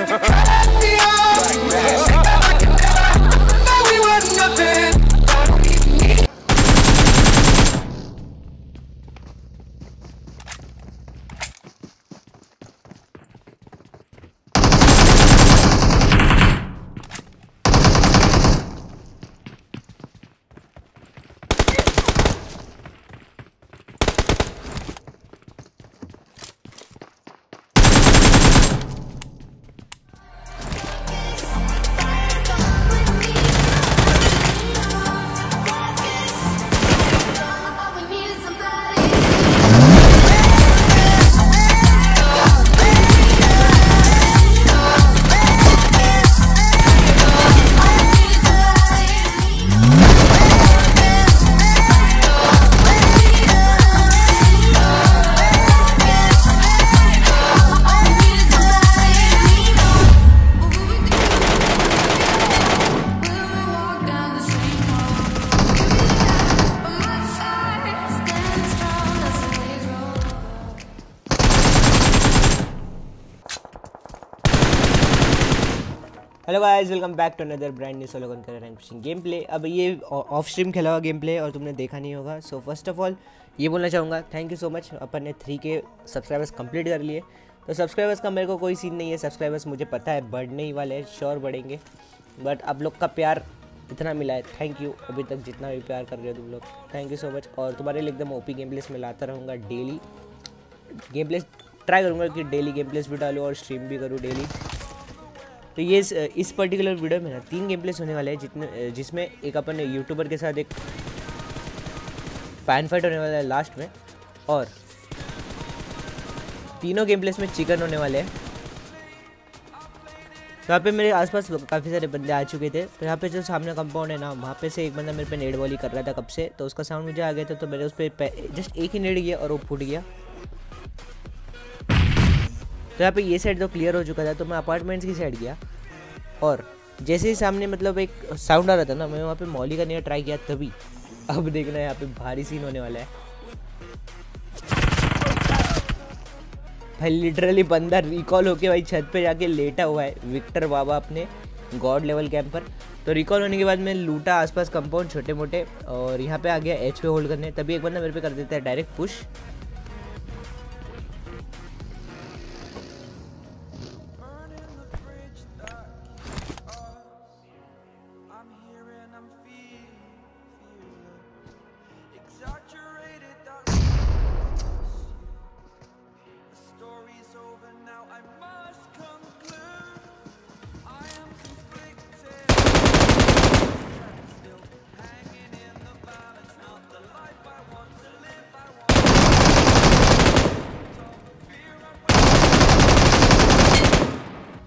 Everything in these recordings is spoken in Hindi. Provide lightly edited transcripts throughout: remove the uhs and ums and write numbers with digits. left to cut me off. Now we want nothing. Hello guys, welcome back to another brand new solo gun करें पुशिंग गेम प्ले। अब ये ऑफ स्ट्रीम खेला हुआ गेम प्ले और तुमने देखा नहीं होगा। सो फर्स्ट ऑफ ऑल ये बोलना चाहूँगा, थैंक यू सो मच। अपन ने 3K सब्सक्राइबर्स कंप्लीट कर लिए। तो सब्सक्राइबर्स का मेरे को कोई सीन नहीं है। सब्सक्राइबर्स मुझे पता है बढ़ने ही वाले हैं, श्योर बढ़ेंगे। बट आप लोग का प्यार इतना मिला है, थैंक यू। अभी तक जितना भी प्यार कर रहे हो तुम लोग, थैंक यू सो मच। और तुम्हारे लिए एकदम ओपी गेम प्लेस में लाता रहूँगा। डेली गेम प्लेस ट्राई करूँगा कि डेली गेम प्लेस भी डालूँ और स्ट्रीम भी करूँ डेली। तो ये इस पर्टिकुलर वीडियो में ना 3 गेम प्लेस होने वाले हैं, जिसमें एक अपन यूट्यूबर के साथ एक पैन फाइट होने वाला है लास्ट में, और तीनों गेम प्लेस में चिकन होने वाले हैं। तो यहाँ पे मेरे आसपास काफ़ी सारे बंदे आ चुके थे। तो यहाँ पे जो सामने कंपाउंड है ना, वहाँ पे से एक बंदा मेरे पे नेड वॉली कर रहा था कब से, तो उसका साउंड मुझे आ गया था। तो मेरे उस पर जस्ट एक ही नेड किया और वो फूट गया। तो यहाँ पे ये साइड तो क्लियर हो चुका था, तो मैं अपार्टमेंट्स की साइड गया और जैसे ही सामने मतलब एक साउंड आ रहा था ना, मैं वहाँ पे मौली का नया ट्राई किया तभी। अब देखना यहाँ पे भारी सीन होने वाला है भाई। लिटरली बंदा रिकॉल होके भाई छत पे जाके लेटा हुआ है, विक्टर बाबा अपने गॉड लेवल कैंप पर। तो रिकॉल होने के बाद मैं लूटा आसपास कंपाउंड छोटे मोटे, और यहाँ पे आ गया एच पे होल्ड करने। तभी एक बंदा मेरे पे कर देता है डायरेक्ट पुश।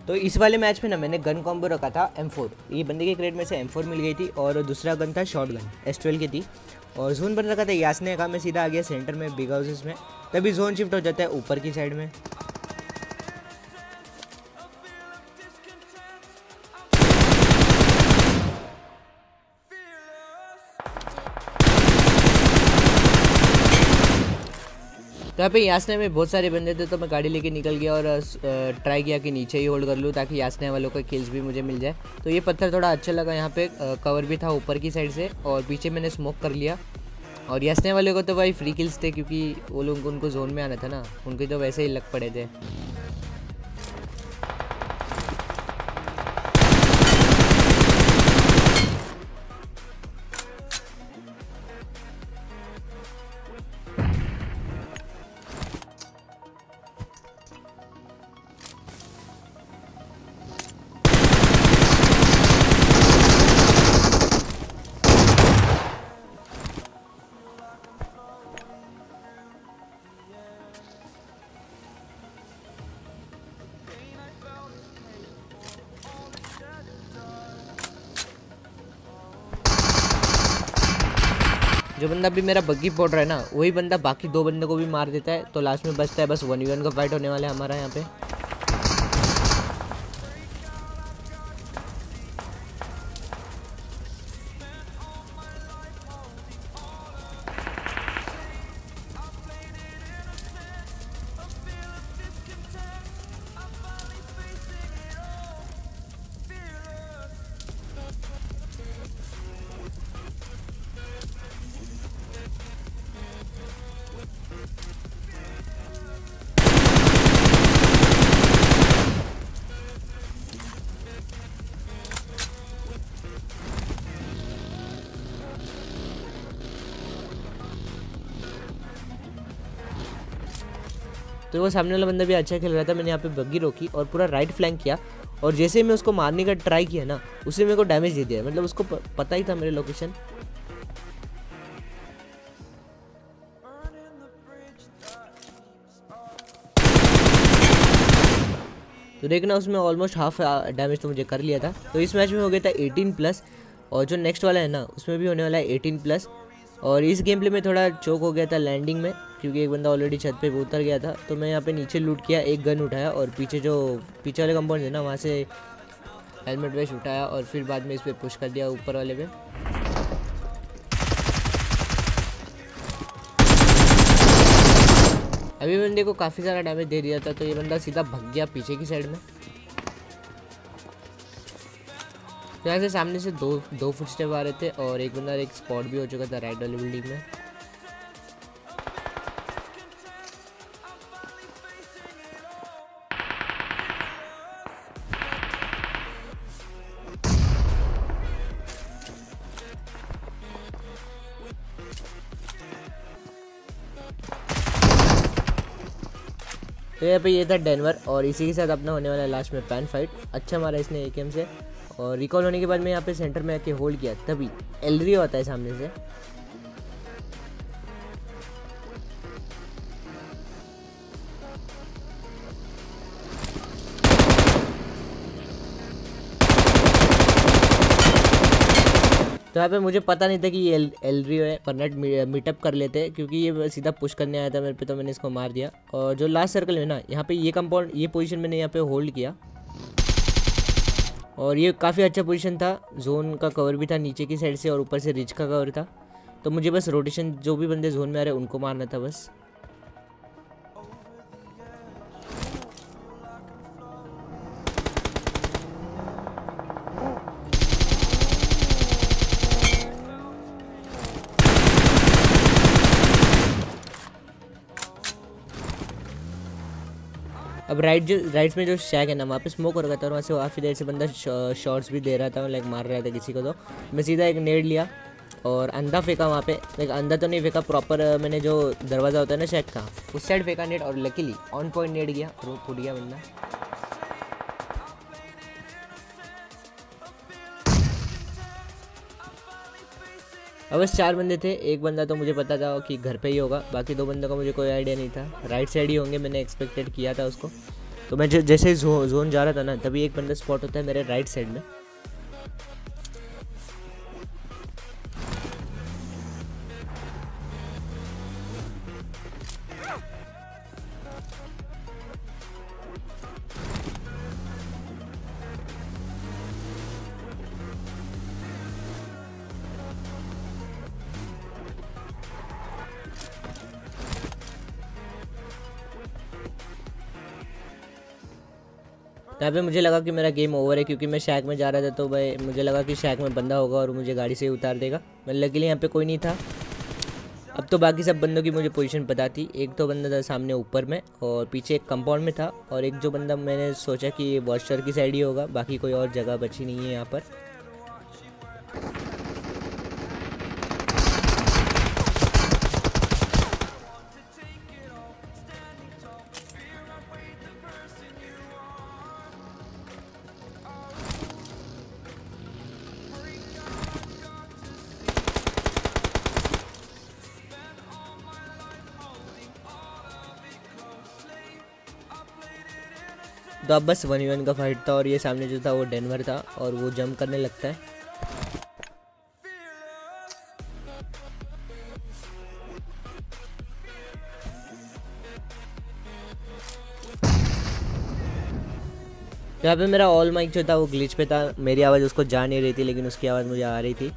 तो इस वाले मैच में ना मैंने गन कॉम्बो रखा था M4। ये बंदे के क्रेट में से M4 मिल गई थी और दूसरा गन था शॉट गन S12 की थी। और जोन बन रखा था यासने का। मैं सीधा आ गया सेंटर में बिग हाउसेस में, तभी जोन शिफ्ट हो जाता है ऊपर की साइड में। यहाँ पे यासने में बहुत सारे बंदे थे, तो मैं गाड़ी लेके निकल गया और ट्राई किया कि नीचे ही होल्ड कर लूँ ताकि यासने वालों का किल्स भी मुझे मिल जाए। तो ये पत्थर थोड़ा अच्छा लगा, यहाँ पे कवर भी था ऊपर की साइड से और पीछे मैंने स्मोक कर लिया। और यासने वालों को तो भाई फ्री किल्स थे क्योंकि वो लोग उनको जोन में आना था ना, उनके तो वैसे ही लग पड़े थे। जो बंदा भी मेरा बग्गी फोड़ रहा है ना, वही बंदा बाकी 2 बंदे को भी मार देता है। तो लास्ट में बचता है बस 1v1 का फाइट होने वाला है हमारा यहाँ पे। तो वो सामने वाला बंदा भी अच्छा खेल रहा था। मैंने यहाँ पे बग्गी रोकी और पूरा राइट फ्लैंक किया, और जैसे ही मैं उसको मारने का ट्राई किया ना, उसे मेरे को डैमेज दे दिया। मतलब उसको पता ही था मेरे लोकेशन। तो देखना उसमें ऑलमोस्ट हाफ डैमेज तो मुझे कर लिया था। तो इस मैच में हो गया था 18+, और जो नेक्स्ट वाला है ना उसमें भी होने वाला है 18+। और इस गेम प्ले में थोड़ा चोक हो गया था लैंडिंग में, क्योंकि एक बंदा ऑलरेडी छत पे उतर गया था। तो मैं यहाँ पे नीचे लूट किया, एक गन उठाया और पीछे वाले कंपाउंड है ना वहाँ से हेलमेट वेस्ट उठाया, और फिर बाद में इस पर पुश कर दिया ऊपर वाले पे। अभी बंदे को काफ़ी सारा डैमेज दे दिया था, तो ये बंदा सीधा भाग गया पीछे की साइड में। तो यहाँ से सामने से दो फुटस्टेप आ रहे थे, और एक बंदा एक स्पॉट भी हो चुका था राइट वाली बिल्डिंग में। तो यहाँ पे ये था डेनवर, और इसी के साथ अपना होने वाला लास्ट में पैन फाइट। अच्छा मारा इसने एक एम से, और रिकॉल होने के बाद मैं यहाँ पे सेंटर में आके होल्ड किया, तभी एलरी आता है सामने से। तो यहाँ पे मुझे पता नहीं था कि ये एलरियो है, पर नेट मीटअप कर लेते हैं, क्योंकि ये सीधा पुश करने आया था मेरे पे, तो मैंने इसको मार दिया। और जो लास्ट सर्कल है ना, यहाँ पे ये कंपाउंड, ये पोजीशन मैंने यहाँ पे होल्ड किया, और ये काफ़ी अच्छा पोजीशन था। जोन का कवर भी था नीचे की साइड से, और ऊपर से रिच का कवर था। तो मुझे बस रोटेशन, जो भी बंदे जोन में आ रहे उनको मारना था बस। अब राइट में जो शैक है ना, वहाँ पे स्मोक हो रखा था, और वहाँ से काफ़ी देर से बंदा शॉट्स भी दे रहा था, लाइक मार रहा था किसी को। तो मैं सीधा एक नेड लिया और अंधा फेंका वहाँ पे, लाइक अंधा तो नहीं फेंका प्रॉपर, मैंने जो दरवाज़ा होता है ना शैक का, उस साइड फेंका नेड, और लकीली ऑन पॉइंट नेड गया, और वो फूट गया बंदा। अब बस 4 बंदे थे, एक बंदा तो मुझे पता था कि घर पे ही होगा, बाकी 2 बंदों का मुझे कोई आइडिया नहीं था। राइट साइड ही होंगे, मैंने एक्सपेक्टेड किया था उसको। तो मैं जैसे जोन जा रहा था ना, तभी एक बंदा स्पॉट होता है मेरे राइट साइड में। यहाँ पे मुझे लगा कि मेरा गेम ओवर है, क्योंकि मैं शैक में जा रहा था, तो भाई मुझे लगा कि शैक में बंदा होगा और मुझे गाड़ी से ही उतार देगा। मैं लकीली यहाँ पे कोई नहीं था। अब तो बाकी सब बंदों की मुझे पोजीशन पता थी। एक तो बंदा था सामने ऊपर में, और पीछे एक कंपाउंड में था, और एक जो बंदा मैंने सोचा कि वॉशर की साइड ही होगा, बाकी कोई और जगह बची नहीं है यहाँ पर। तो अब बस 1v1 का फाइट था, और ये सामने जो था वो डेनवर था, और वो जंप करने लगता है। यहाँ पे मेरा ऑल माइक जो था वो ग्लिच पे था, मेरी आवाज उसको जा नहीं रही थी, लेकिन उसकी आवाज मुझे आ रही थी।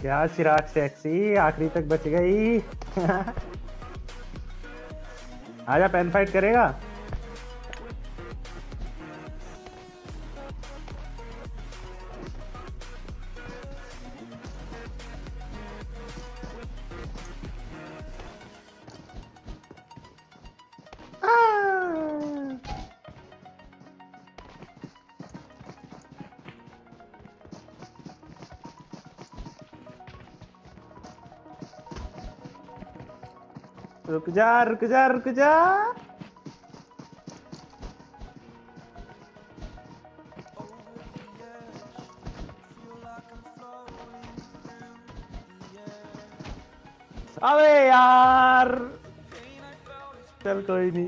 क्या चिराग सेक्सी आखिरी तक बच गई। आजा पैन फाइट करेगा। रुक जा रुक जा रुक जा। अबे यार चल कोई नहीं।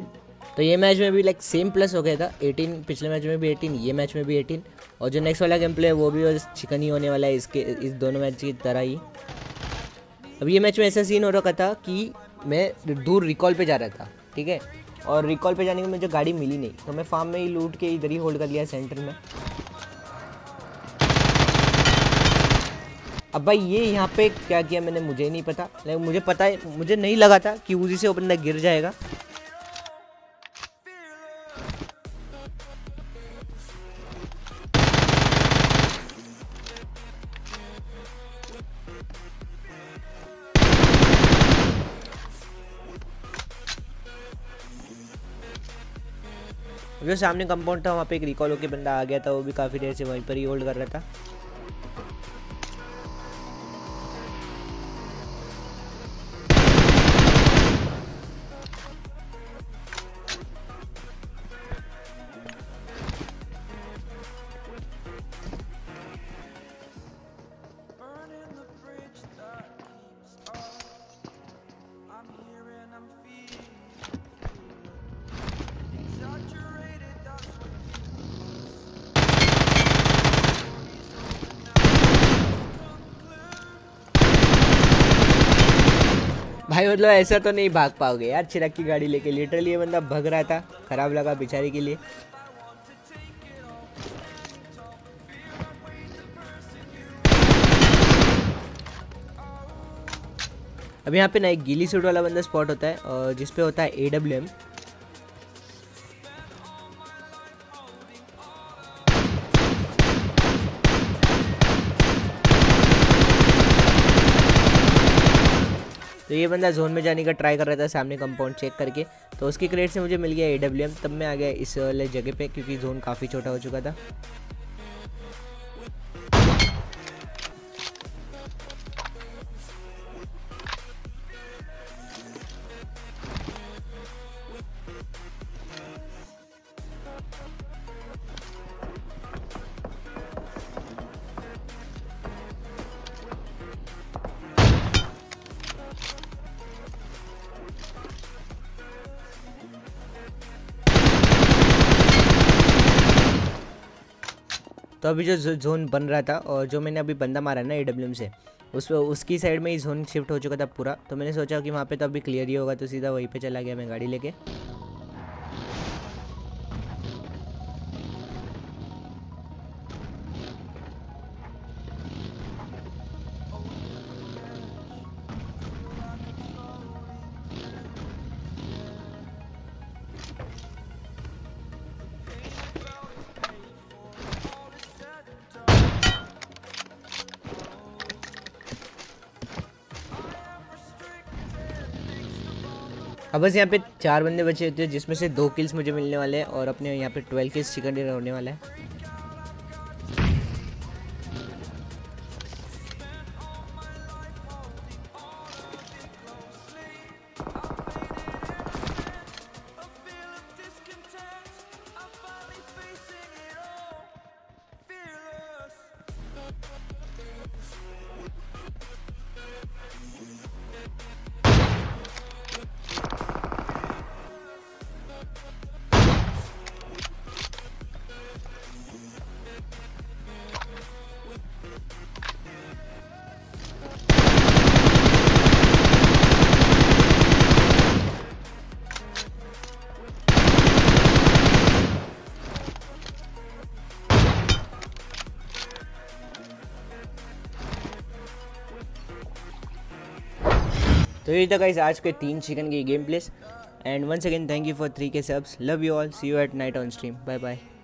तो ये मैच में भी लाइक सेम प्लस हो गया था 18, पिछले मैच में भी 18, ये मैच में भी 18 और जो नेक्स्ट वाला गेम प्ले है वो भी चिकन ही होने वाला है इसके, इस दोनों मैच की तरह ही। अब ये मैच में ऐसा सीन हो रखा था कि मैं दूर रिकॉल पे जा रहा था, ठीक है, और रिकॉल पे जाने के मुझे गाड़ी मिली नहीं तो मैं फार्म में ही लूट के इधर ही होल्ड कर लिया सेंटर में। अब भाई ये यहाँ पे क्या किया मैंने मुझे नहीं पता, लेकिन मुझे पता है, मुझे नहीं लगा था कि उसी से वो बंदा गिर जाएगा। जो सामने कंपाउंड था वहाँ पे एक रिकॉल होके बंदा आ गया था, वो भी काफ़ी देर से वहीं पर ही होल्ड कर रहा था। भाई मतलब ऐसा तो नहीं भाग पाओगे यार चिराग की गाड़ी लेके, लिटरली ये बंदा भाग रहा था, खराब लगा बेचारे के लिए। अब यहाँ पे ना एक गीली सूट वाला बंदा स्पॉट होता है और जिसपे होता है AWM। तो ये बंदा जोन में जाने का ट्राई कर रहा था सामने कंपाउंड चेक करके, तो उसकी क्रेट से मुझे मिल गया AWM, तब मैं आ गया इस वाले जगह पे क्योंकि जोन काफ़ी छोटा हो चुका था। तो अभी जो जोन बन रहा था और जो मैंने अभी बंदा मारा ना AWM से, उसकी साइड में ही जोन शिफ्ट हो चुका था पूरा, तो मैंने सोचा कि वहाँ पे तो अभी क्लियर ही होगा, तो सीधा वहीं पे चला गया मैं गाड़ी लेके। अब बस यहाँ पे 4 बंदे बचे होते हैं जिसमें से 2 किल्स मुझे मिलने वाले हैं और अपने यहाँ पे 12 किल्स चिकन डिनर होने वाला है। तो ये था गाइस आज के 3 चिकन की game place and once again thank you for 3K subs. Love you all, see you at night on stream, bye bye.